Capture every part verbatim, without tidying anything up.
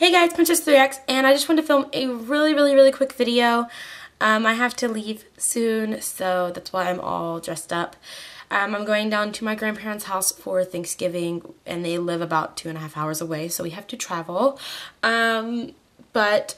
Hey guys, Princess three X, and I just wanted to film a really, really, really quick video. Um, I have to leave soon, so that's why I'm all dressed up. Um, I'm going down to my grandparents' house for Thanksgiving, and they live about two and a half hours away, so we have to travel. Um, but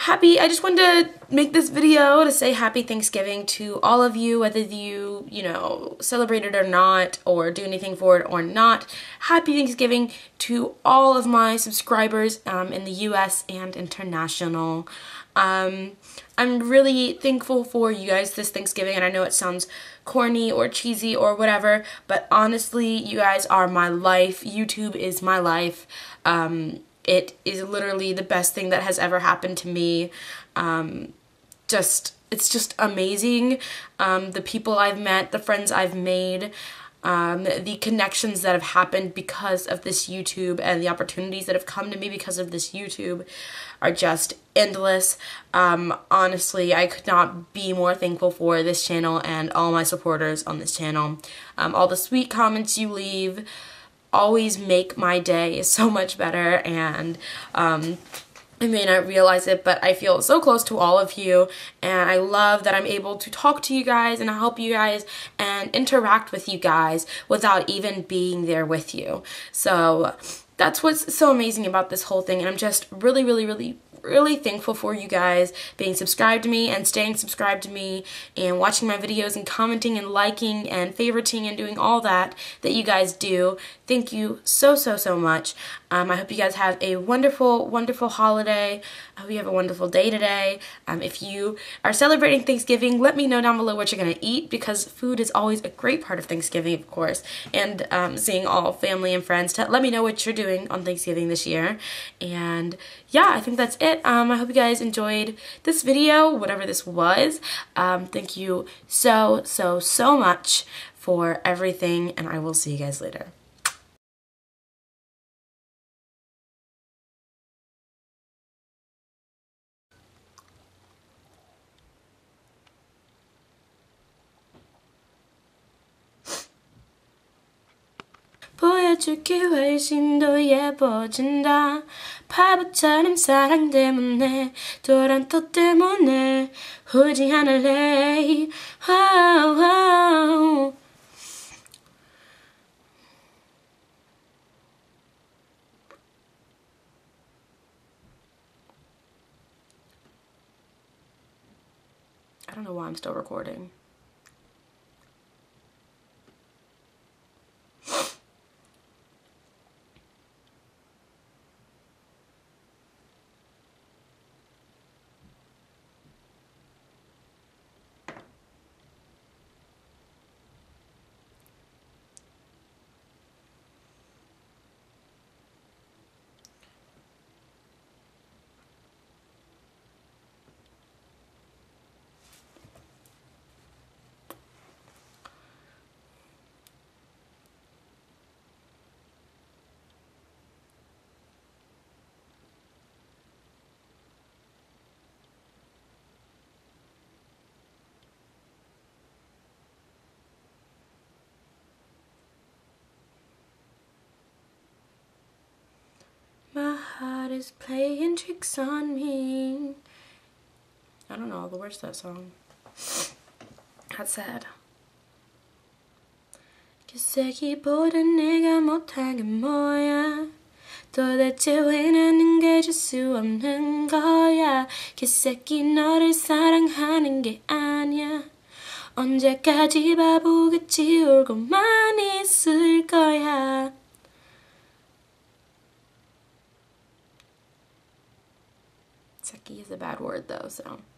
happy, I just wanted to make this video to say happy Thanksgiving to all of you, whether you, you know, celebrate it or not, or do anything for it or not. Happy Thanksgiving to all of my subscribers um, in the U S and international. Um, I'm really thankful for you guys this Thanksgiving, and I know it sounds corny or cheesy or whatever, but honestly, you guys are my life. YouTube is my life. Um... It is literally the best thing that has ever happened to me. Um, just, it's just amazing. Um, the people I've met, the friends I've made, um, the connections that have happened because of this YouTube, and the opportunities that have come to me because of this YouTube are just endless. Um, honestly, I could not be more thankful for this channel and all my supporters on this channel. Um, all the sweet comments you leave always make my day so much better, and um, I may not realize it, but I feel so close to all of you, and I love that I'm able to talk to you guys and help you guys and interact with you guys without even being there with you. So that's what's so amazing about this whole thing, and I'm just really, really, really, really thankful for you guys being subscribed to me and staying subscribed to me and watching my videos and commenting and liking and favoriting and doing all that that you guys do. Thank you so, so, so much. Um, I hope you guys have a wonderful, wonderful holiday. I hope you have a wonderful day today. Um, if you are celebrating Thanksgiving, let me know down below what you're going to eat, because food is always a great part of Thanksgiving, of course, and um, seeing all family and friends. To let me know what you're doing on Thanksgiving this year. And yeah, I think that's it. Um, I hope you guys enjoyed this video, whatever this was. Um, thank you so, so, so much for everything, and I will see you guys later. 보여줄게 훨씬도 예뻐진다 바보처럼 사랑 때문에 도란토 때문에 후지 않을래 oh, oh. I don't know why I'm still recording. My heart is playing tricks on me. I don't know all the words to that song. That's sad. 기세기보다 내가 못한 게 뭐야? 도대체 왜 나는 가질 수 없는 거야? 기세기 너를 사랑하는 게 아니야. 언제까지 바보같이 울고만 있을 거야? Seki is a bad word though, so.